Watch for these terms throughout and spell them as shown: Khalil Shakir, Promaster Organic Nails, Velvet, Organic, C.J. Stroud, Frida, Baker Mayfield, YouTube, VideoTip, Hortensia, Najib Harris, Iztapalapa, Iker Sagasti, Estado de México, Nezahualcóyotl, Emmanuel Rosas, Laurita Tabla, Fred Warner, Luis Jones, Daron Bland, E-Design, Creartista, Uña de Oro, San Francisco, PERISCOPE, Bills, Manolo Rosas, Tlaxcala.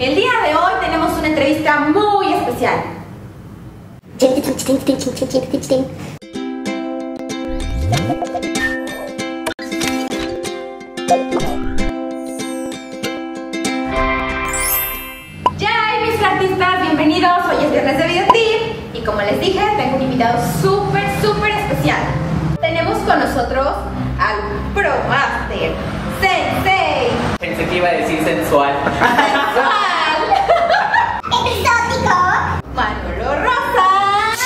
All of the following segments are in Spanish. El día de hoy tenemos una entrevista muy especial. ¡Yay, mis artistas! Bienvenidos, hoy es viernes de VideoTip y como les dije, tengo un invitado súper especial. Tenemos con nosotros al Promaster Sensei. Pensé que iba a decir sensual. ¡Sensual! ¡Exótico! ¡Manolo Rosas!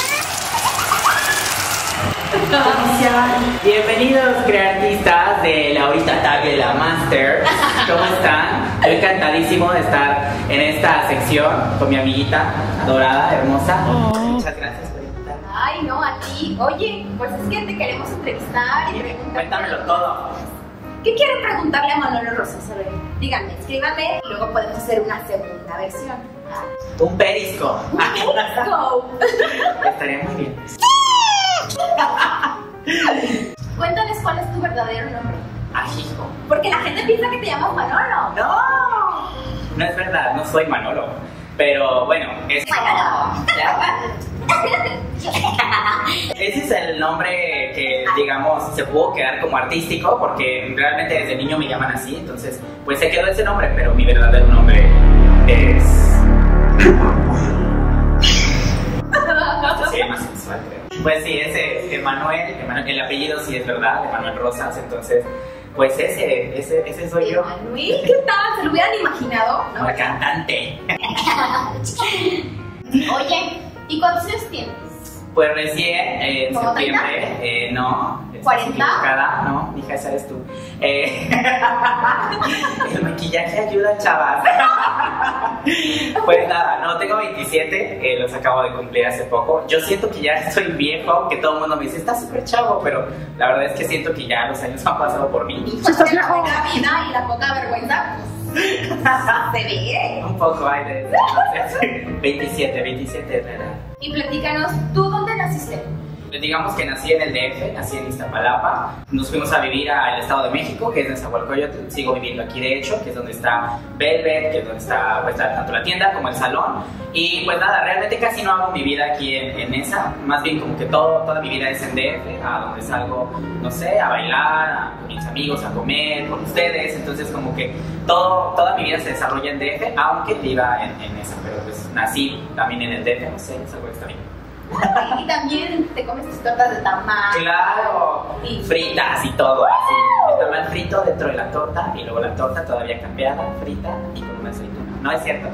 Bienvenidos, creartistas de Laurita Tabla y la Master. ¿Cómo están? Estoy encantadísimo de estar en esta sección con mi amiguita adorada, hermosa. Muchas gracias. Ay, no, a ti. Oye, pues es que te queremos entrevistar y cuéntamelo todo. ¿Qué quieren preguntarle a Manolo Rosas? A ver, díganme, escríbanme. Luego podemos hacer una segunda versión. Un periscope. Un periscope. Estaría muy bien. Cuéntales cuál es tu verdadero nombre. Ajijo. Porque la gente piensa que te llamas Manolo. No, no es verdad, no soy Manolo. Pero bueno, es Manolo. Ese es el nombre que, digamos, se pudo quedar como artístico, porque realmente desde niño me llaman así, entonces pues se quedó ese nombre, pero mi verdadero nombre es... Se llama sensual, creo. Pues sí, ese Emmanuel, el apellido sí es verdad, Emmanuel Rosas, entonces pues ese soy yo. Emmanuel, ¿qué tal? ¿Se lo hubieran imaginado? ¿No? La cantante. Oye, ¿y cuántos años tienes? Pues recién, en septiembre, no. ¿40? No, mija, esa eres tú. El maquillaje ayuda, chavas. Pues nada, no, tengo 27, los acabo de cumplir hace poco. Yo siento que ya estoy viejo, que todo el mundo me dice, estás súper chavo, pero la verdad es que siento que ya los años han pasado por mí. Y pues la poca vida y la poca vergüenza, pues, se ve, ¿eh? Un poco, ay, de 27 es la edad. Y platícanos, ¿tú dónde naciste? Digamos que nací en el DF, nací en Iztapalapa. Nos fuimos a vivir al Estado de México, que es Nezahualcóyotl. Sigo viviendo aquí, de hecho, que es donde está Velvet, que es donde está pues, tanto la tienda como el salón. Y pues nada, realmente casi no hago mi vida aquí en esa. Más bien como que toda mi vida es en DF, a donde salgo, no sé, a bailar, con mis amigos, a comer, con ustedes. Entonces como que toda mi vida se desarrolla en DF, aunque viva en esa. Pero pues nací también en el DF, no sé, es algo extraño. Y también te comes tus tortas de tamal. Claro, sí. Fritas y todo así. El tamal frito dentro de la torta y luego la torta todavía cambiada, frita y con una aceituna. No es cierto.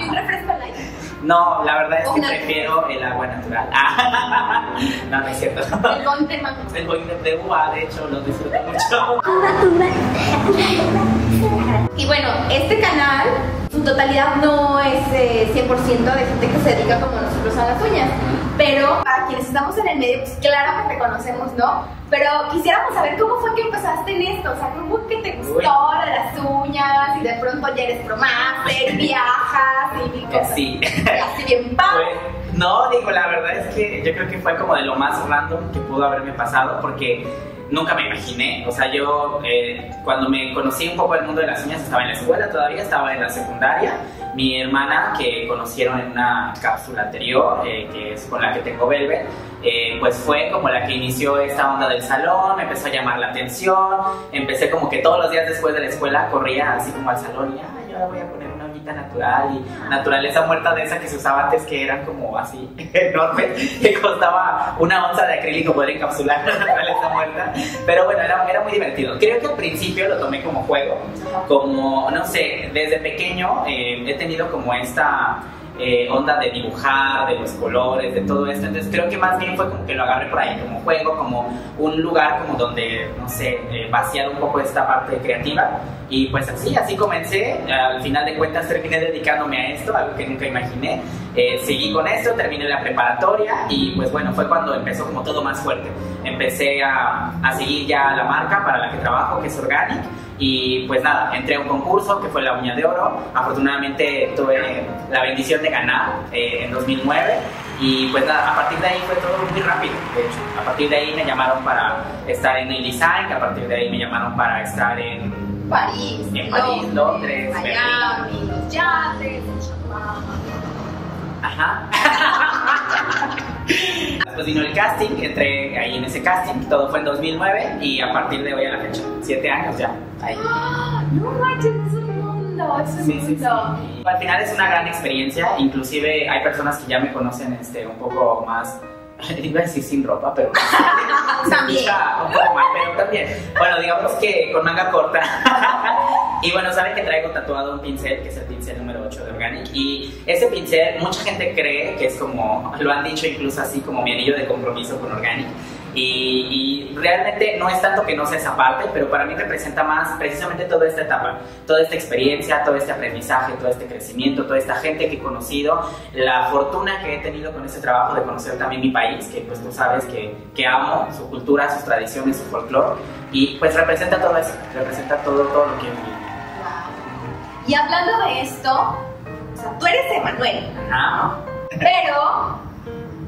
¿Y un refresco al aire? No, la verdad es que prefiero el agua natural. No, no es cierto. El boing de mango. El boing de uva, de hecho, lo disfruto mucho. Y bueno, este canal, su totalidad no es 100% de gente que se dedica como nosotros a las uñas, pero para quienes estamos en el medio, pues claro que te conocemos, ¿no? Pero quisiéramos saber cómo fue que empezaste en esto, o sea, ¿cómo fue que te gustó de las uñas y de pronto ya eres promaster, viajas y mil cosas? Sí. Y así bien pam. Pues, no, digo, la verdad es que yo creo que fue como de lo más random que pudo haberme pasado, porque nunca me imaginé, o sea, yo cuando me conocí un poco del mundo de las uñas estaba en la escuela todavía, estaba en la secundaria. Mi hermana, que conocieron en una cápsula anterior, que es con la que tengo Velvet, pues fue como la que inició esta onda del salón, me empezó a llamar la atención, empecé como que todos los días después de la escuela corría así como al salón y, ay, ahora voy a poner una uñita natural y naturaleza muerta de esa que se usaba antes que eran como así enormes, que costaba una onza de acrílico poder encapsular la naturaleza muerta, pero bueno, era muy divertido. Creo que al principio lo tomé como juego, como, no sé, desde pequeño he tenido como esta... onda de dibujar, de los colores, de todo esto, entonces creo que más bien fue como que lo agarré por ahí como juego, como un lugar como donde, no sé, vaciar un poco esta parte creativa y pues así comencé. Al final de cuentas terminé dedicándome a esto, algo que nunca imaginé. Seguí con esto, terminé la preparatoria y pues bueno, fue cuando empezó como todo más fuerte. Empecé a seguir ya la marca para la que trabajo, que es Organic, y pues nada, entré a un concurso que fue la Uña de Oro. Afortunadamente tuve la bendición de ganar en 2009 y pues nada, a partir de ahí fue todo muy rápido. De hecho, a partir de ahí me llamaron para estar en E-Design, a partir de ahí me llamaron para estar en París, Londres, Miami, Pues vino el casting, entré ahí en ese casting, todo fue en 2009 y a partir de hoy a la fecha, 7 años ya. Ahí. ¡Ah! No manches, es un mundo, es un mundo. Sí. Al final es una gran experiencia, inclusive hay personas que ya me conocen un poco más, iba a decir sin ropa, pero también. Un poco más, pero también. Bueno, digamos que con manga corta. Y bueno, saben que traigo tatuado un pincel, que es el pincel número 8 de Organic. Y ese pincel, mucha gente cree que es como, lo han dicho incluso así, como mi anillo de compromiso con Organic. Y realmente no es tanto que no sea esa parte, pero para mí representa más precisamente toda esta etapa, toda esta experiencia, todo este aprendizaje, todo este crecimiento, toda esta gente que he conocido, la fortuna que he tenido con este trabajo de conocer también mi país, que pues tú sabes que amo su cultura, sus tradiciones, su folclore, y pues representa todo eso, representa todo lo que he vivido. Wow. Y hablando de esto, o sea, tú eres Emmanuel, ¿no? Pero...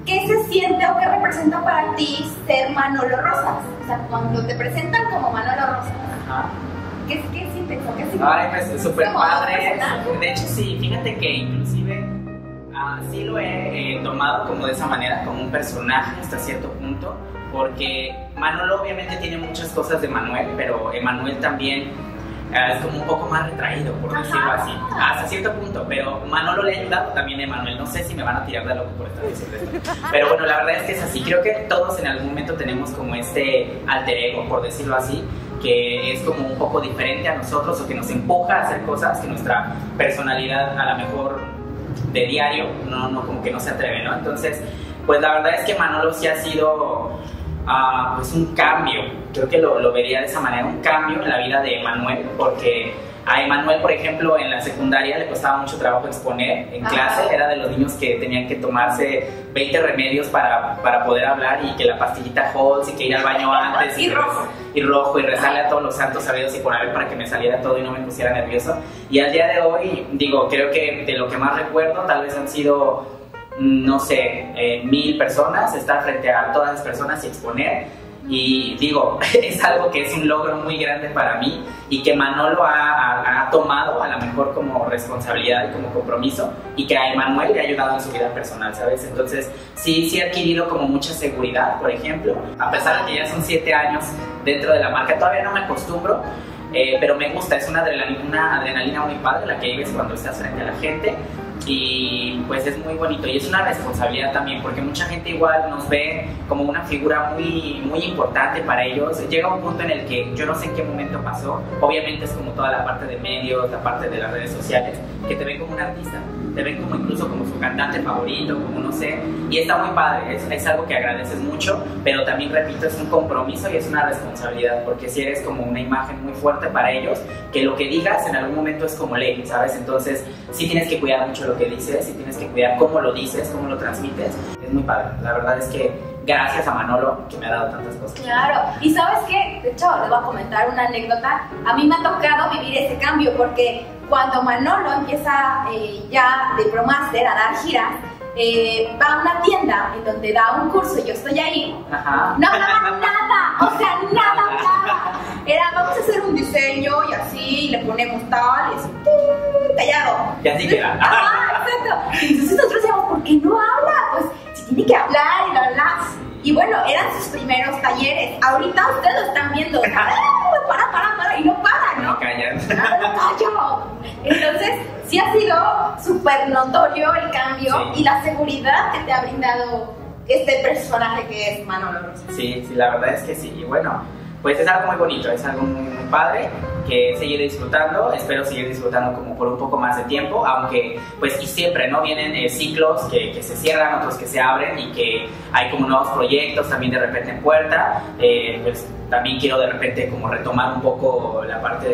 ¿qué se siente o qué representa para ti ser Manolo Rosas? O sea, cuando te presentan como Manolo Rosas, ajá, ¿qué sientes? ¿Qué sientes? Ay, pues súper padre. De hecho, sí, fíjate que inclusive sí lo he tomado como de esa manera, como un personaje hasta cierto punto, porque Manolo obviamente tiene muchas cosas de Manuel, pero Emmanuel también es como un poco más retraído, por decirlo así, hasta cierto punto, pero Manolo le ha ayudado también a Emmanuel, no sé si me van a tirar de loco por estar diciendo esto, pero bueno, la verdad es que es así, creo que todos en algún momento tenemos como este alter ego, por decirlo así, que es como un poco diferente a nosotros o que nos empuja a hacer cosas que nuestra personalidad a lo mejor de diario no como que no se atreve, ¿no? Entonces, pues la verdad es que Manolo sí ha sido... pues un cambio, creo que lo vería de esa manera, un cambio en la vida de Emmanuel, porque a Emmanuel, por ejemplo, en la secundaria le costaba mucho trabajo exponer en clase, era de los niños que tenían que tomarse 20 remedios para poder hablar y que la pastillita Holtz y que ir al baño antes y rojo y rezarle a todos los santos sabidos y por haber para que me saliera todo y no me pusiera nervioso. Y al día de hoy, digo, creo que de lo que más recuerdo tal vez han sido... no sé, 1000 personas, estar frente a todas las personas y exponer. Y digo, es algo que es un logro muy grande para mí y que Manolo ha tomado a lo mejor como responsabilidad y como compromiso y que a Emmanuel le ha ayudado en su vida personal, ¿sabes? Entonces, sí he adquirido como mucha seguridad, por ejemplo, a pesar de que ya son 7 años dentro de la marca, todavía no me acostumbro. Pero me gusta, es una adrenalina muy padre la que vives cuando estás frente a la gente y pues es muy bonito y es una responsabilidad también porque mucha gente igual nos ve como una figura muy importante para ellos. Llega un punto en el que yo no sé en qué momento pasó, obviamente es como toda la parte de medios, la parte de las redes sociales, que te ven como un artista, te ven como incluso como su cantante favorito, como no sé, y está muy padre, es algo que agradeces mucho, pero también repito, es un compromiso y es una responsabilidad porque si eres como una imagen muy fuerte para ellos, que lo que digas en algún momento es como ley, ¿sabes? Entonces sí tienes que cuidar mucho lo que dices, sí tienes que cuidar cómo lo dices, cómo lo transmites. Es muy padre, la verdad es que gracias a Manolo que me ha dado tantas cosas. Claro, y ¿sabes qué? De hecho, les voy a comentar una anécdota. A mí me ha tocado vivir ese cambio porque cuando Manolo empieza ya de Promaster a dar giras, va a una tienda en donde da un curso y yo estoy ahí. Ajá. No hablaba nada, o sea, nada. Era, vamos a hacer un diseño y así, le ponemos tal, y así, callado. Y así queda. Ah, exacto. Entonces nosotros decíamos, ¿por qué no habla? Pues si tiene que hablar y bla, bla. Y bueno, eran sus primeros talleres. Ahorita ustedes lo están viendo. Para, y no para, ¿no? No callan. Entonces, sí ha sido súper notorio el cambio y la seguridad que te ha brindado este personaje que es Manolo Rosas. Sí, la verdad es que sí. Y bueno, pues es algo muy bonito, es algo muy padre que seguiré disfrutando, espero seguir disfrutando como por un poco más de tiempo, aunque pues y siempre, ¿no? Vienen ciclos que se cierran, otros que se abren y que hay como nuevos proyectos también de repente en puerta, pues también quiero de repente como retomar un poco la parte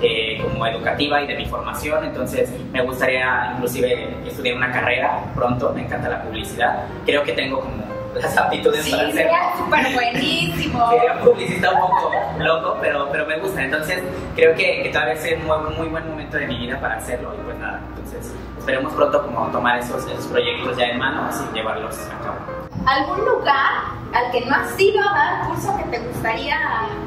de como educativa y de mi formación, entonces me gustaría inclusive estudiar una carrera pronto, me encanta la publicidad, creo que tengo como las aptitudes para hacer. Sería súper buenísimo. Sería publicista un poco loco, pero me gusta. Entonces, creo que todavía es un muy buen momento de mi vida para hacerlo. Y pues nada, entonces esperemos pronto como tomar esos proyectos ya en manos y llevarlos a cabo. ¿Algún lugar al que no has ido a dar curso que te gustaría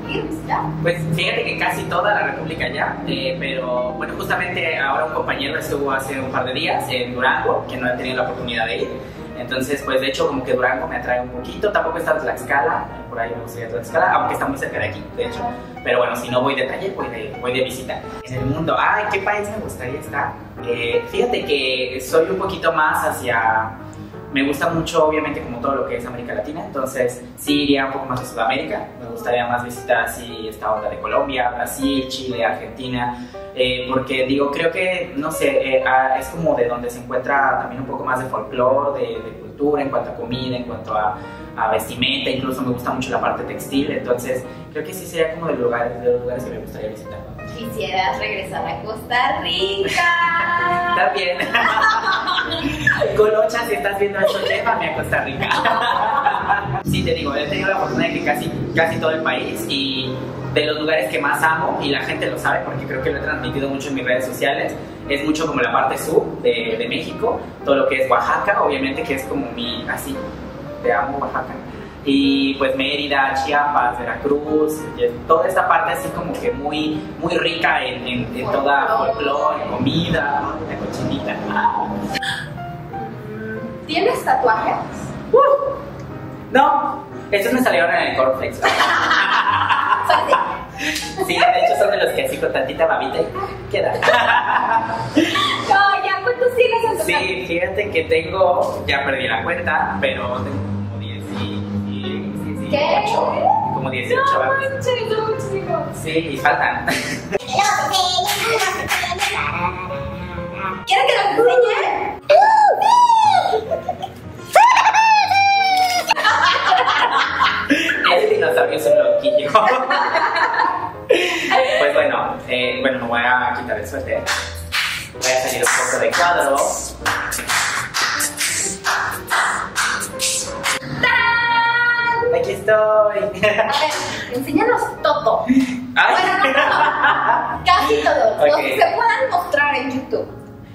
ir? ¿Ya? Pues fíjate que casi toda la República ya, pero bueno, justamente ahora un compañero estuvo hace un par de días en Durango, que no he tenido la oportunidad de ir. Entonces, pues de hecho, como que Durango me atrae un poquito. Tampoco está Tlaxcala, por ahí me gustaría Tlaxcala, aunque está muy cerca de aquí, de hecho. Pero bueno, si no voy de taller, voy de visita. En el mundo, ¡ay, qué país me gustaría estar! Fíjate que soy un poquito más hacia... Me gusta mucho, obviamente, como todo lo que es América Latina, entonces sí iría un poco más a Sudamérica. Me gustaría más visitar así esta onda de Colombia, Brasil, Chile, Argentina, porque digo, creo que, no sé, es como de donde se encuentra también un poco más de folclore, de cultura, en cuanto a comida, en cuanto a vestimenta, incluso me gusta mucho la parte textil, entonces creo que sí sería como de los lugares que me gustaría visitar. Quisieras regresar a Costa Rica. También. Colocha, si estás viendo eso, llévame a Costa Rica. Sí, te digo, he tenido la oportunidad de que casi todo el país, y de los lugares que más amo, y la gente lo sabe porque creo que lo he transmitido mucho en mis redes sociales, es mucho como la parte sur de México, todo lo que es Oaxaca, obviamente, que es como mi, así, te amo Oaxaca. Y pues Mérida, Chiapas, Veracruz, toda esta parte así como que muy, muy rica en toda folclore, comida, la cochinita. ¿Tienes tatuajes? No, estos me salieron en el cornflakes. Sí, de hecho son de los que así con tantita babita y queda. No, ¿ya cuántos tienes en tu casa? Sí, fíjate que tengo, ya perdí la cuenta, pero... ¿Qué? 8, como 18 años. No, son muchísimos. Sí, y faltan. ¿Quieres que lo enseñe? Este dinosaurio es un loquillo. Pues bueno, me voy a quitar el suéter. Voy a salir un poco de cuadro. Aquí estoy. A ver, enséñanos todo. Ay. Bueno, no. Casi todo. Okay. Los que se puedan mostrar en YouTube.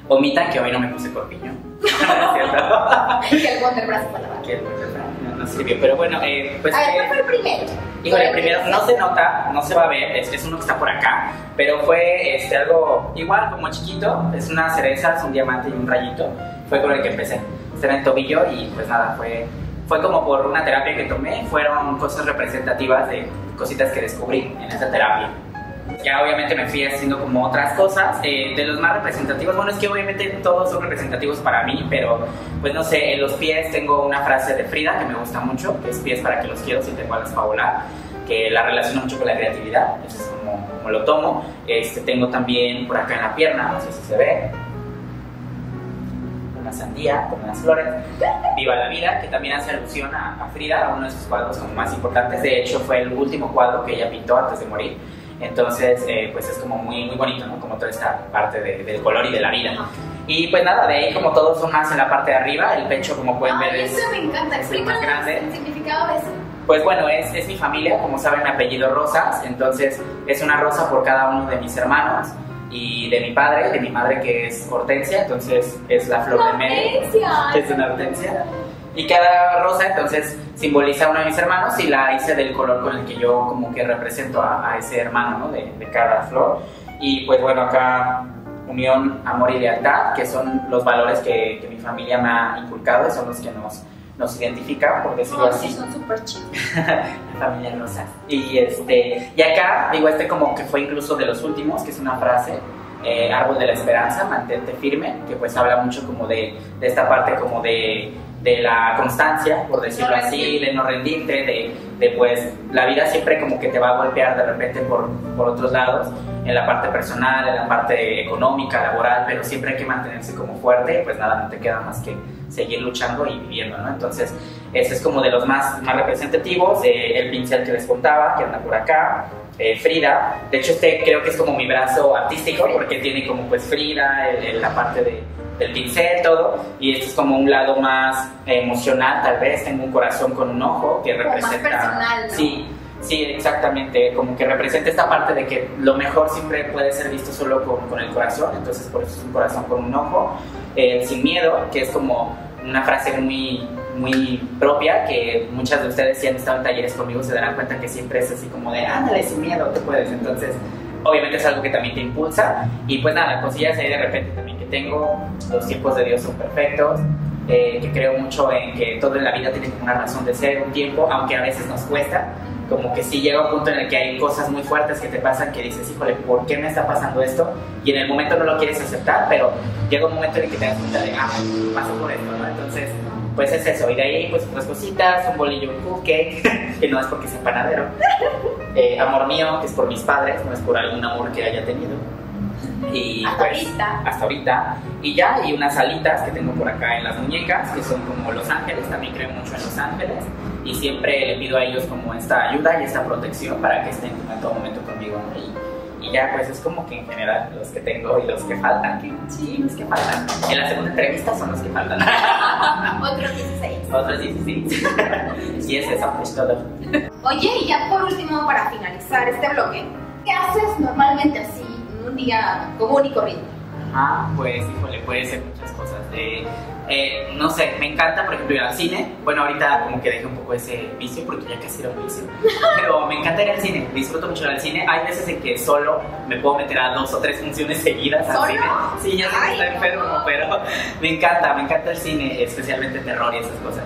Omitan que hoy no me puse corpiño. Que el waterbrazo para lavar. Que el waterbrazo no sirvió. Pero bueno, pues. A ver, ¿cuál fue el primero? Híjole, el primero no se nota, no se va a ver. Es uno que está por acá. Pero fue algo igual, como chiquito. Es una cereza, es un diamante y un rayito. Fue con el que empecé. Este era el tobillo y pues nada, fue como por una terapia que tomé, fueron cosas representativas de cositas que descubrí en esa terapia. Ya obviamente me fui haciendo como otras cosas, de los más representativos, bueno, es que obviamente todos son representativos para mí, pero pues no sé, en los pies tengo una frase de Frida que me gusta mucho, que es pies para que los quiero si tengo alas para volar, que la relaciono mucho con la creatividad, eso es como lo tomo. Tengo también por acá en la pierna, no sé si se ve, sandía con las flores, viva la vida, que también hace alusión a Frida, a uno de sus cuadros como más importantes. De hecho fue el último cuadro que ella pintó antes de morir, entonces pues es como muy, muy bonito, ¿no? Como toda esta parte del color y de la vida, ¿no? Y pues nada, de ahí como todos son más en la parte de arriba, el pecho como pueden ver eso es, me encanta. Explícanos más grande. El significado de eso. Pues bueno, es mi familia, como saben mi apellido Rosas, entonces es una rosa por cada uno de mis hermanos y de mi padre, de mi madre que es Hortensia, entonces es la flor de medio, que es una hortensia, y cada rosa entonces simboliza a uno de mis hermanos y la hice del color con el que yo como que represento a ese hermano, ¿no? de cada flor. Y pues bueno, acá unión, amor y lealtad, que son los valores que mi familia me ha inculcado y son los que nos identifican, por decirlo así. Son súper chidos. La familia Rosa. Y acá, digo, como que fue incluso de los últimos, que es una frase, árbol de la esperanza, mantente firme, que pues habla mucho como de esta parte como de la constancia, por decirlo así, de no rendirte, de pues la vida siempre como que te va a golpear de repente por otros lados, en la parte personal, en la parte económica, laboral, pero siempre hay que mantenerse como fuerte, pues nada, no te queda más que seguir luchando y viviendo, ¿no? Entonces, ese es como de los más representativos, el pincel que les contaba, que anda por acá, Frida, de hecho creo que es como mi brazo artístico, porque tiene como pues Frida, la parte del pincel, todo, y este es como un lado más emocional, tal vez, tengo un corazón con un ojo que representa... Como más personal, ¿no? Sí, exactamente, como que representa esta parte de que lo mejor siempre puede ser visto solo con el corazón, entonces por eso es un corazón con un ojo, sin miedo, que es como una frase muy... muy propia, que muchas de ustedes si han estado en talleres conmigo se darán cuenta que siempre es así como de ándale sin miedo, tú puedes. Entonces obviamente es algo que también te impulsa. Y pues nada, cosillas ahí de repente también que tengo. Los tiempos de Dios son perfectos, que creo mucho en que todo en la vida tiene una razón de ser, un tiempo, aunque a veces nos cuesta. Como que sí llega un punto en el que hay cosas muy fuertes que te pasan que dices, híjole, ¿por qué me está pasando esto? Y en el momento no lo quieres aceptar, pero llega un momento en el que te das cuenta de, ah, paso por esto, ¿no? Entonces, pues es eso. Y de ahí, pues otras cositas, un bolillo, un cupcake, que no es porque sea panadero. Amor mío, que es por mis padres, no es por algún amor que haya tenido. Y hasta pues, ahorita. Hasta ahorita. Y ya, y unas alitas que tengo por acá en las muñecas, que son como los ángeles, también creo mucho en los ángeles. Y siempre le pido a ellos como esta ayuda y esta protección para que estén en todo momento conmigo. Y ya, pues es como que en general los que tengo y los que faltan. Que, sí, los que faltan. En la segunda entrevista son los que faltan. Otros 16. Otros 16. Y es eso, pues todo. Oye, y ya por último, para finalizar este bloque, ¿qué haces normalmente así en un día común y corriente? Ah, pues, híjole, puede ser muchas cosas. No sé, me encanta, por ejemplo, ir al cine. Bueno, ahorita como que dejé un poco ese vicio porque ya casi era un vicio. Pero me encanta ir al cine, disfruto mucho ir al cine. Hay veces en que solo me puedo meter a 2 o 3 funciones seguidas al cine. Sí, ya sé que está enfermo, pero me encanta el cine, especialmente terror y esas cosas.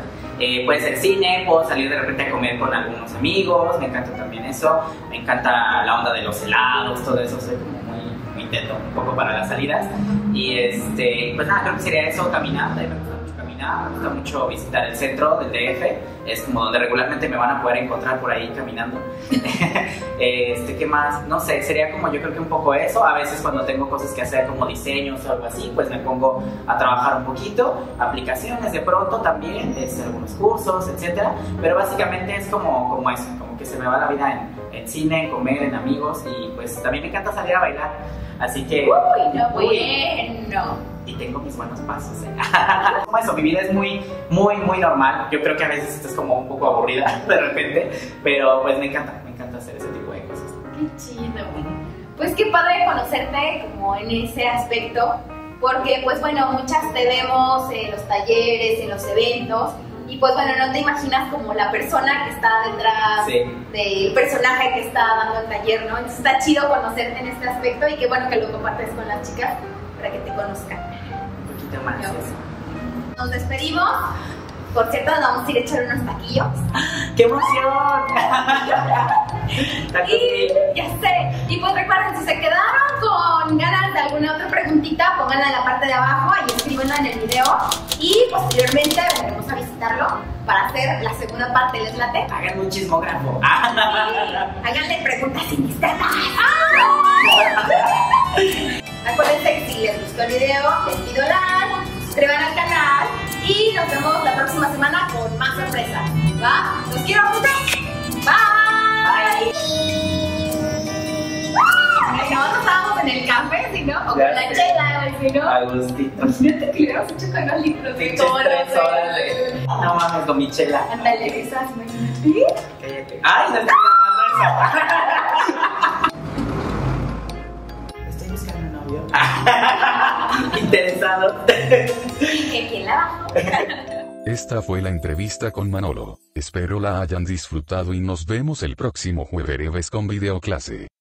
Puede ser cine, puedo salir de repente a comer con algunos amigos, me encanta también eso. Me encanta la onda de los helados, todo eso, soy como intento un poco para las salidas. Y pues nada, creo que sería eso. Caminar, me gusta mucho caminar, me gusta mucho visitar el centro del DF, es como donde regularmente me van a poder encontrar por ahí caminando. ¿Qué más? No sé, sería como yo creo que un poco eso. A veces cuando tengo cosas que hacer como diseños o algo así, pues me pongo a trabajar un poquito, aplicaciones de pronto también, algunos cursos, etcétera, pero básicamente es como eso, como que se me va la vida en cine, en comer, en amigos, y pues también me encanta salir a bailar. Así que... ¡Uy, no, bueno! Y tengo mis buenos pasos, ¿eh? Como eso, mi vida es muy, muy, muy normal. Yo creo que a veces esto es como un poco aburrida de repente, pero pues me encanta hacer ese tipo de cosas. ¡Qué chido! Pues qué padre conocerte como en ese aspecto, porque pues bueno, muchas te vemos en los talleres, en los eventos, y pues bueno, no te imaginas como la persona que está detrás, sí, del personaje que está dando el taller, ¿no? Entonces está chido conocerte en este aspecto y qué bueno que lo compartes con las chicas para que te conozcan. Un poquito más. Nos despedimos. Por cierto, nos vamos a ir a echar unos taquillos. ¡Qué emoción! Y ya sé. Y pues recuerden, si se quedaron con ganas de alguna otra preguntita, pónganla en la parte de abajo y escríbanla en el video. Y posteriormente volveremos a visitarlo para hacer la segunda parte. ¿Les late? Hagan un chismógrafo. Sí, háganle preguntas indiscretas. Acuérdense que si les gustó el video, les pido like, suscriban al canal. Y nos vemos la próxima semana con más sorpresas, ¿va? ¡Los quiero mucho! ¡Bye! Bye. No, no estábamos en el café, sino o con la chela, sino a gustito. Imagínate que le hubiéramos hecho con los libros de coro. No mames, con mi chela. Ándale, esas, imagínate. Cállate. ¡Ay, no estoy grabando eso! Estoy buscando un novio. Interesado. Esta fue la entrevista con Manolo. Espero la hayan disfrutado y nos vemos el próximo jueves con videoclase.